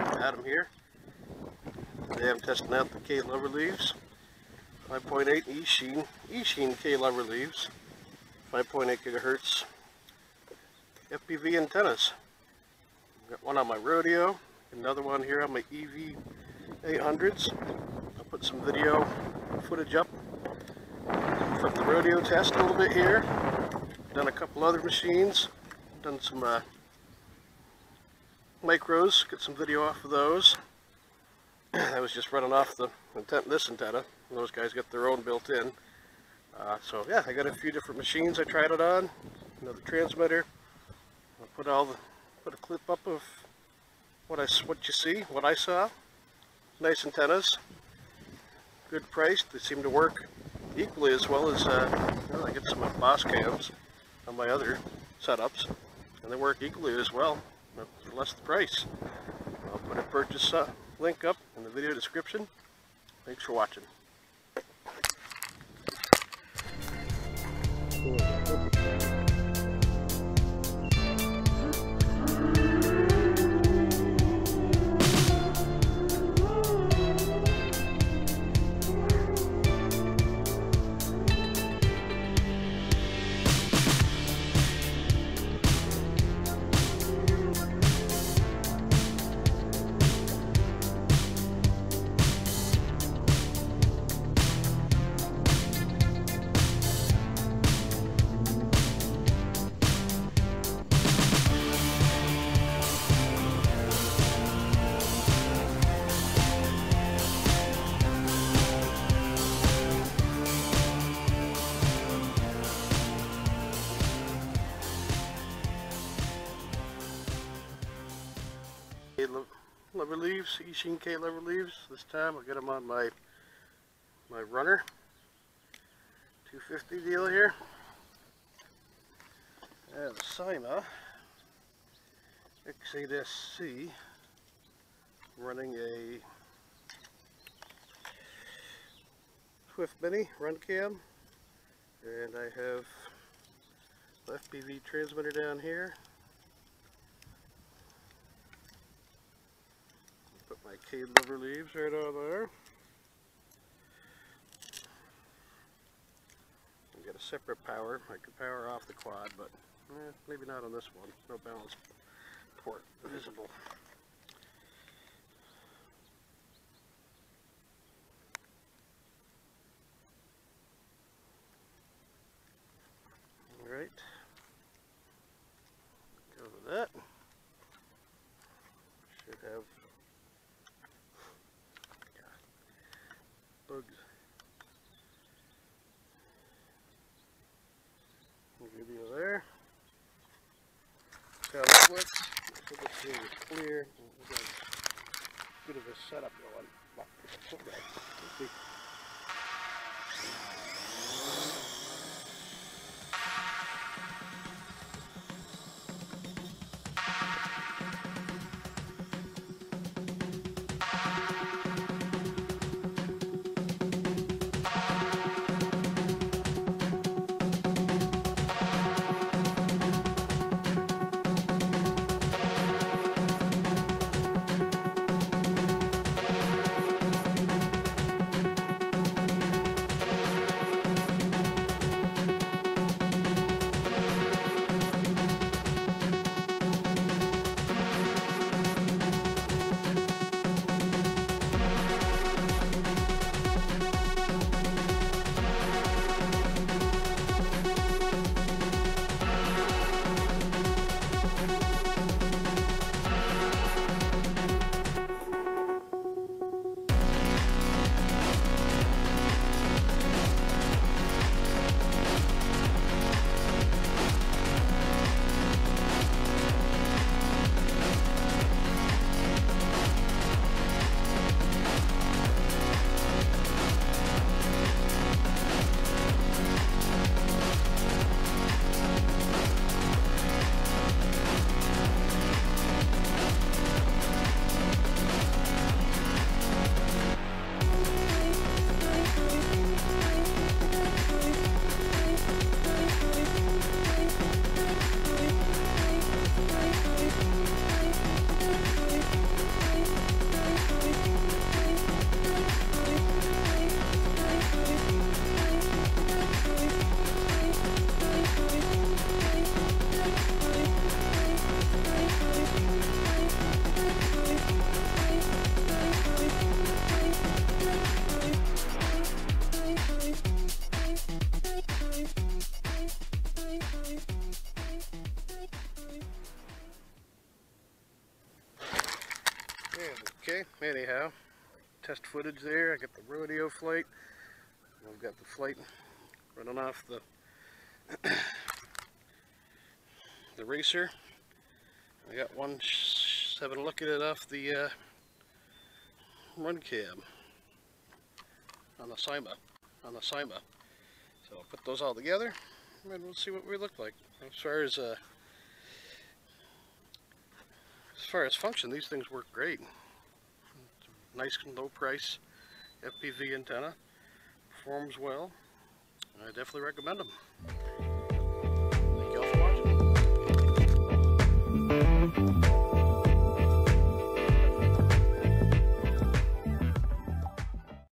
Adam here. Today I'm testing out the K cloverleaves, 5.8 Eachine K cloverleaves, 5.8 gigahertz FPV antennas. I've got one on my rodeo, another one here on my EV 800s. I'll put some video footage up from the rodeo test a little bit here. Done a couple other machines, done some micros, get some video off of those. I was just running off the this antenna. Those guys got their own built in. So yeah, I got a few different machines I tried it on. Another transmitter. I'll put a clip up of what I saw. Nice antennas, good priced. They seem to work equally as well as I get some Boss cams on my other setups, and they work equally as well for less the price. I'll put a purchase link up in the video description. Thanks for watching. Cloverleaves, Eachine K cloverleaves. This time I'll get them on my Runner 250 deal here. I have a Syma X8SC running a Swift Mini RunCam, and I have the FPV transmitter down here. My K cloverleaves right over there. I've got a separate power. I could power off the quad, but maybe not on this one. No balance port visible. All right. Go with that. Should have video there. So this one is clear. We've got a bit of a setup going. Let's see. Okay, anyhow, test footage there. I got the rodeo flight. I've got the flight running off the the racer. I got one having a look at it off the RunCam on the Syma. So I'll put those all together and we'll see what we look like. As far as function, these things work great. It's a nice and low price FPV antenna. Performs well. I definitely recommend them.